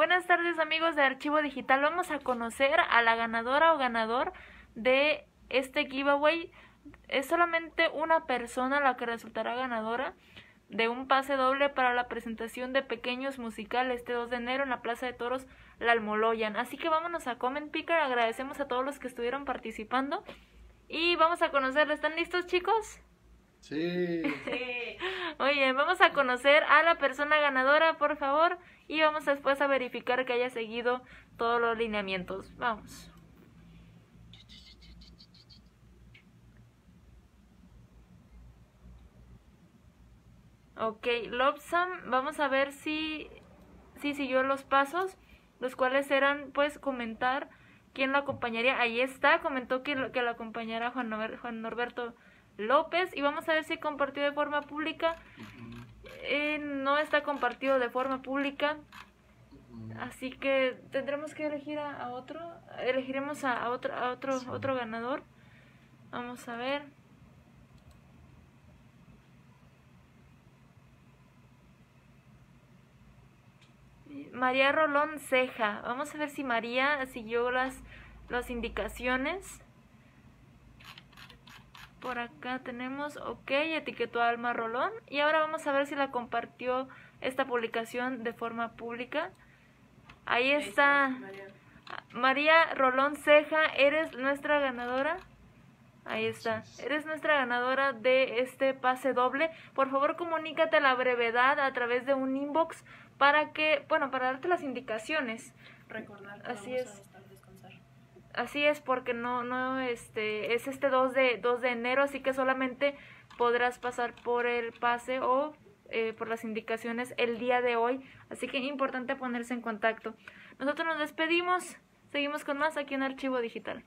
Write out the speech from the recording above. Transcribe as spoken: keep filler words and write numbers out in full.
Buenas tardes, amigos de Archivo Digital. Vamos a conocer a la ganadora o ganador de este giveaway. Es solamente una persona la que resultará ganadora de un pase doble para la presentación de Pequeños Musical este dos de enero en la Plaza de Toros la Almoloyan. Así que vámonos a Comment Picker. Agradecemos a todos los que estuvieron participando y vamos a conocerlo. ¿Están listos, chicos? Sí. Sí. Oye, vamos a conocer a la persona ganadora, por favor, y vamos después a verificar que haya seguido todos los lineamientos. Vamos. Ok, Lobsam, vamos a ver si, si siguió los pasos, los cuales eran, pues, comentar quién la acompañaría. Ahí está, comentó que lo, que la acompañará Juan, Nober, Juan Norberto López, y vamos a ver si compartió de forma pública. Eh, no está compartido de forma pública, así que tendremos que elegir a, a otro, elegiremos a, a otro, a otro, sí. otro ganador. Vamos a ver. María Rolón Ceja. Vamos a ver si María siguió las, las indicaciones. Por acá tenemos, ok, etiquetó a Alma Rolón. Y ahora vamos a ver si la compartió esta publicación de forma pública. Ahí está. María Rolón Ceja, eres nuestra ganadora. Ahí está. Eres nuestra ganadora de este pase doble. Por favor, comunícate a la brevedad a través de un inbox para que, bueno, para darte las indicaciones. Recordar que así vamos es. A descansar. Así es, porque no, no, este, es este dos de enero, así que solamente podrás pasar por el pase o eh, por las indicaciones el día de hoy. Así que es importante ponerse en contacto. Nosotros nos despedimos, seguimos con más aquí en Archivo Digital.